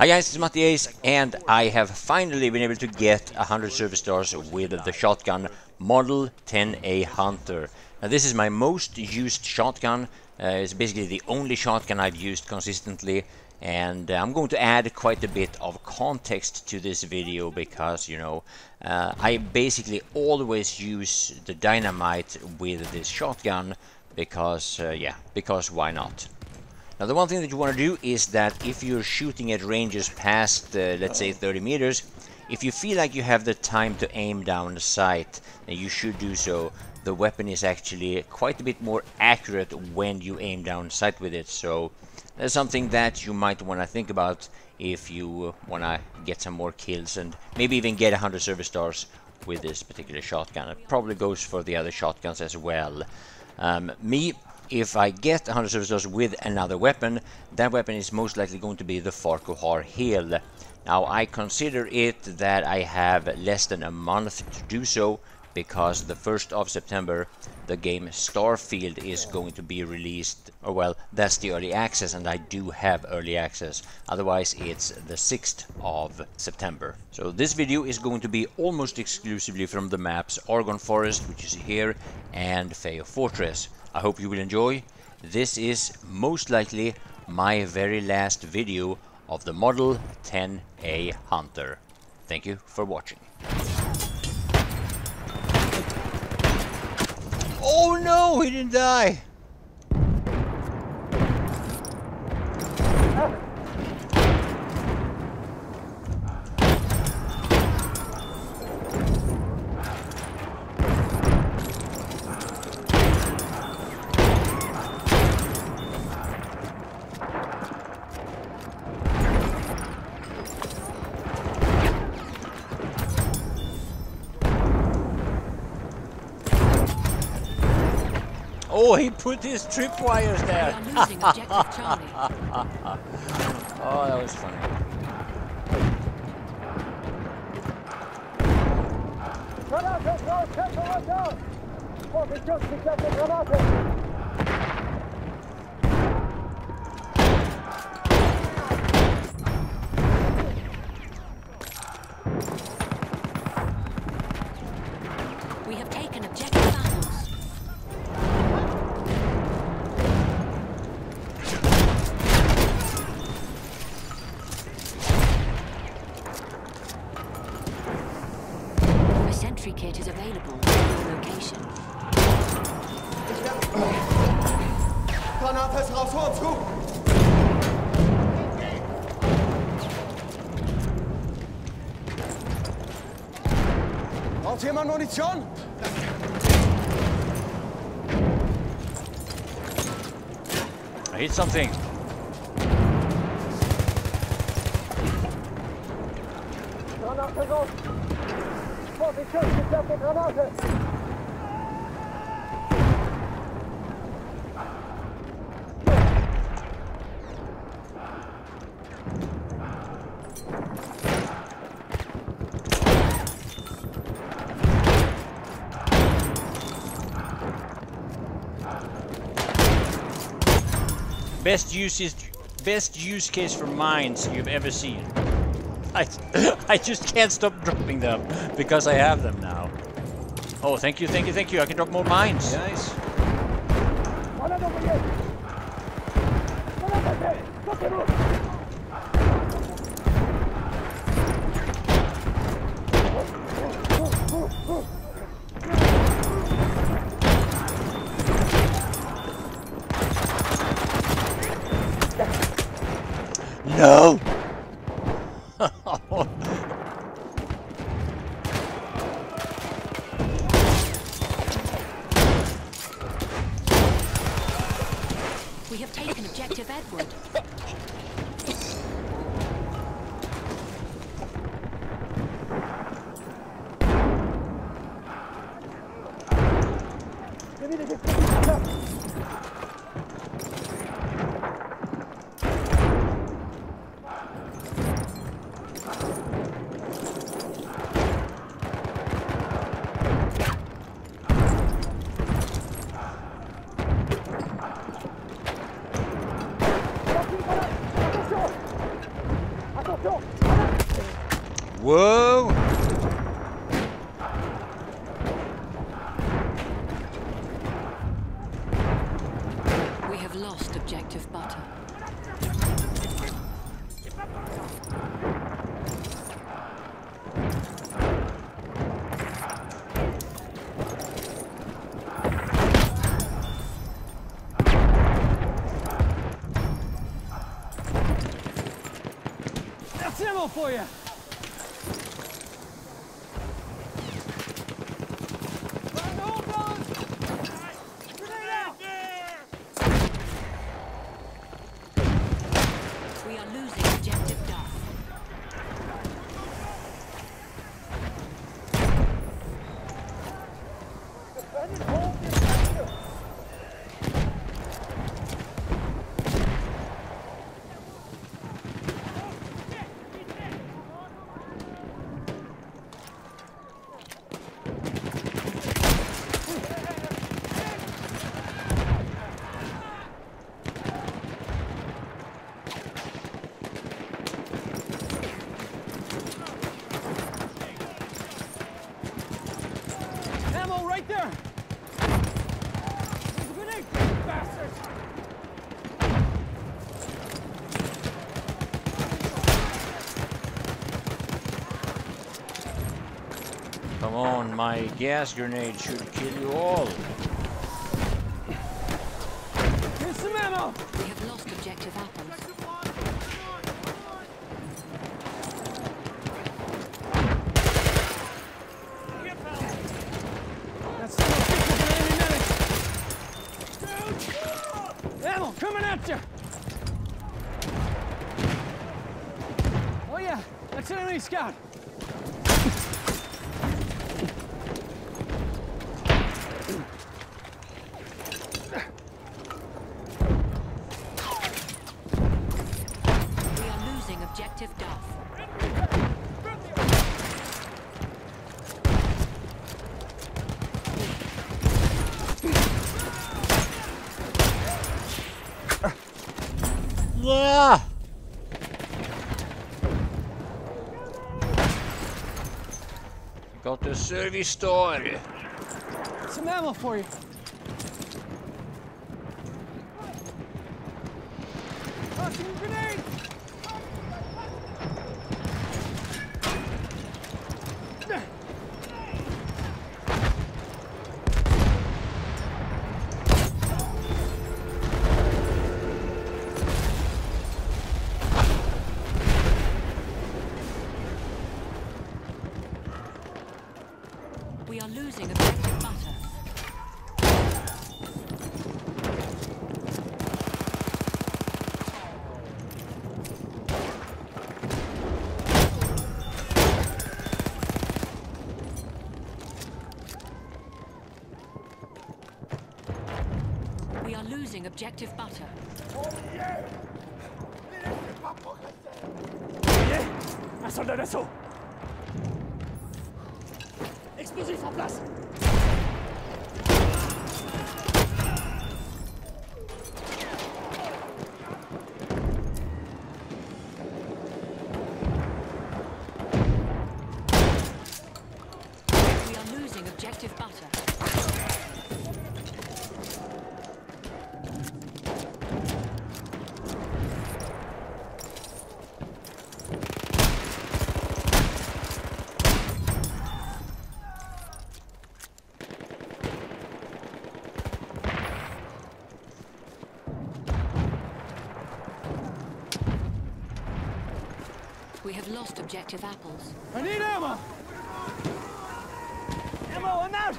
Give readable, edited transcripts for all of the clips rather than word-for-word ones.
Hi guys, it's Matthias, and I have finally been able to get 100 service stars with the shotgun Model 10-A Hunter. Now this is my most used shotgun. It's basically the only shotgun I've used consistently, and I'm going to add quite a bit of context to this video because, you know, I basically always use the dynamite with this shotgun because, because why not? Now the one thing that you want to do is that if you're shooting at ranges past, let's say 30 meters, if you feel like you have the time to aim down the sight, then you should do so. The weapon is actually quite a bit more accurate when you aim down sight with it, so that's something that you might want to think about if you want to get some more kills and maybe even get 100 service stars with this particular shotgun. It probably goes for the other shotguns as well. If I get 100 service stars with another weapon, that weapon is most likely going to be the Farquhar Hill. Now I consider it that I have less than a month to do so, because the 1st of September the game Starfield is going to be released. Or well, that's the early access, and I do have early access. Otherwise it's the 6th of September. So this video is going to be almost exclusively from the maps Argon Forest, which is here, and Feo Fortress. I hope you will enjoy. This is most likely my very last video of the Model 10-A Hunter. Thank you for watching. Oh no, he didn't die! Oh, he put his tripwires there! Oh, that was funny. We have taken objective. Kit is available at your location. Granate raus, Horn zu! Braucht jemand Munition? I hit something. Granate raus! Best use case for mines you've ever seen. I just can't stop dropping them, because I have them now. Oh, thank you, thank you, thank you. I can drop more mines. Nice. No! We have taken objective Edward. Whoa! We have lost objective butter. That's ammo for you! Come on, my gas grenade should kill you all. Here's some ammo! We have lost objective apples. That's the most people for any minute! Ammo coming at you! Oh yeah, that's an enemy scout! Got the service store. Some ammo for you. Tossing a grenade. Objective butter. Oh, yeah. Yeah. Un soldat d'assaut. Explosif en place. We are losing objective butter. We have lost objective apples. I need ammo! Ammo, I'm out!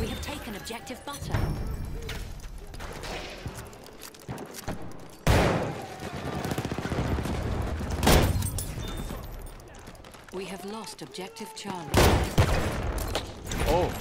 We have taken objective butter. We have lost objective Charlie. Oh.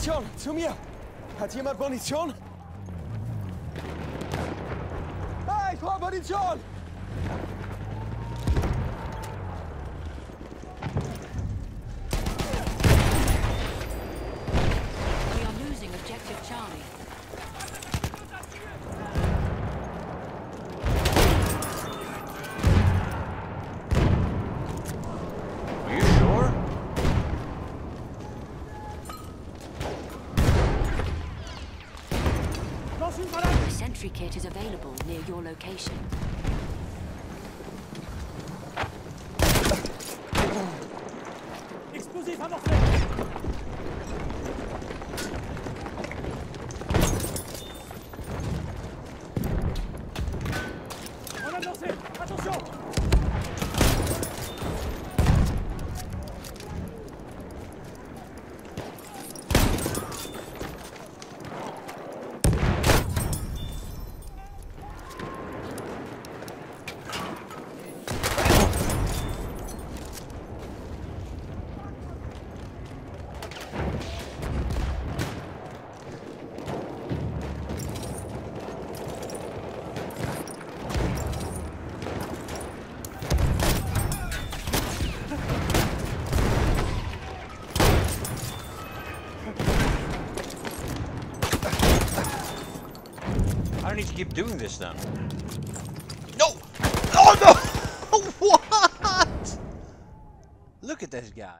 Munition! Zu mir! Hat jemand Munition? Hey, ich brauche Munition! The entry kit is available near your location. Explosive ammo! On a lancé! Attention! I need to keep doing this now. No! Oh no! What? Look at this guy.